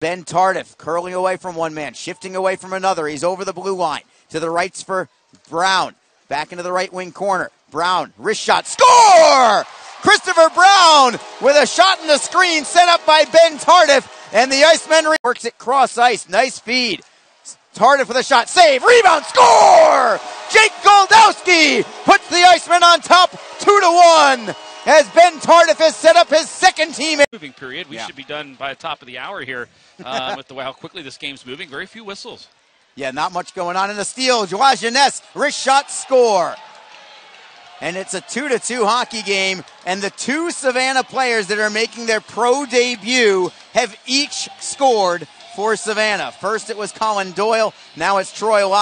Ben Tardif curling away from one man, shifting away from another. He's over the blue line. To the rights for Brown. Back into the right wing corner. Brown, wrist shot, score! Christopher Brown with a shot in the screen set up by Ben Tardif. And the Iceman works it cross ice. Nice feed. Tardif with a shot, save, rebound, score! Jake Goldowski puts the Iceman on top, 2-1. As Ben Tardif has set up his second team. Moving period. We should be done by the top of the hour here with the way how quickly this game's moving. Very few whistles. Yeah, not much going on in the steal. Joao Jeunesse, wrist shot, score. And it's a 2-2 hockey game. And the two Savannah players that are making their pro debut have each scored for Savannah. First it was Colin Doyle. Now it's Troy Lockwood.